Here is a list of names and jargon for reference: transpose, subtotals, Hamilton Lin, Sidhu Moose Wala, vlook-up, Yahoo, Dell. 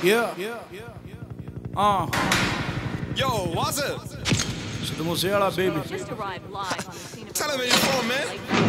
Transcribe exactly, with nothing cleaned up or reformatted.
Yeah, yeah, yeah, yeah, yeah. Uh. Yo, what's up? Sidhu Moose Wala, baby. Just arrived live on the scene of. Tell him you're from, man.